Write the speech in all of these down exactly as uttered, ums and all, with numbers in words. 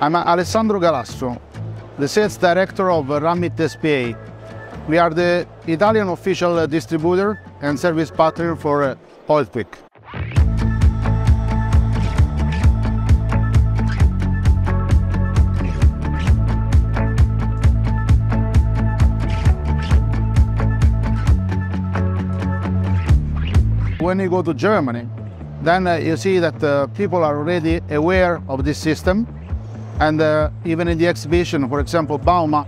I'm Alessandro Galasso, the sales director of Rammit S P A We are the Italian official distributor and service partner for OilQuick. When you go to Germany, then uh, you see that uh, people are already aware of this system, and uh, even in the exhibition, for example, Bauma,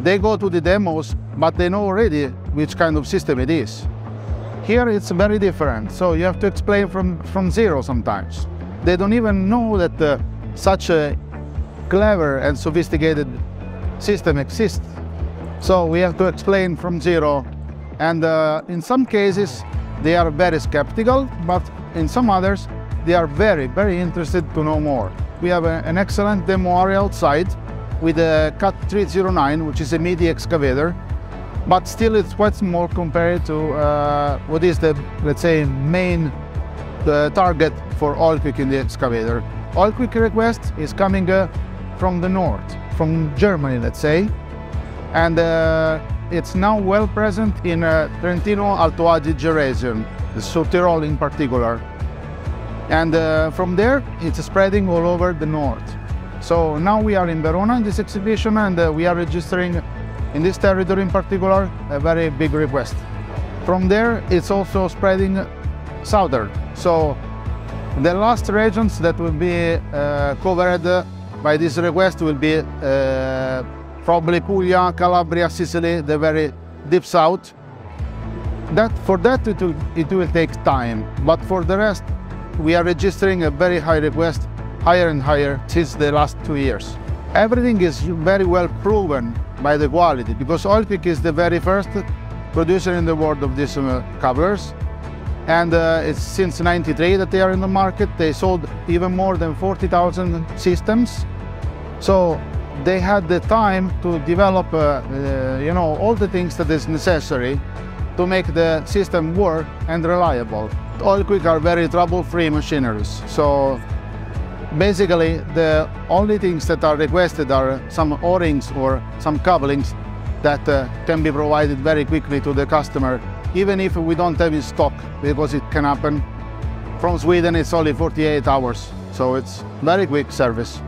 they go to the demos, but they know already which kind of system it is. Here it's very different, so you have to explain from, from zero sometimes. They don't even know that uh, such a clever and sophisticated system exists. So we have to explain from zero, and uh, in some cases, they are very skeptical, but in some others, they are very, very interested to know more. We have a, an excellent demo area outside with a CAT three oh nine, which is a midi excavator, but still it's quite small compared to uh, what is the, let's say, main the target for OilQuick in the excavator. OilQuick request is coming uh, from the north, from Germany, let's say, and uh, it's now well present in uh, Trentino Alto Adige region, the South Tyrol in particular. And uh, from there, it's spreading all over the north. So now we are in Verona in this exhibition, and uh, we are registering in this territory in particular a very big request. From there, it's also spreading southern. So the last regions that will be uh, covered uh, by this request will be uh, probably Puglia, Calabria, Sicily, the very deep south. That, for that it will, it will take time, but for the rest we are registering a very high request, higher and higher since the last two years. Everything is very well proven by the quality, because OilQuick is the very first producer in the world of these uh, cobblers, and uh, it's since ninety-three that they are in the market. They sold even more than forty thousand systems. So they had the time to develop, uh, uh, you know, all the things that is necessary to make the system work and reliable. OilQuick are very trouble-free machineries. So basically, the only things that are requested are some O-rings or some couplings that uh, can be provided very quickly to the customer, even if we don't have in stock, because it can happen. From Sweden, it's only forty-eight hours, so it's very quick service.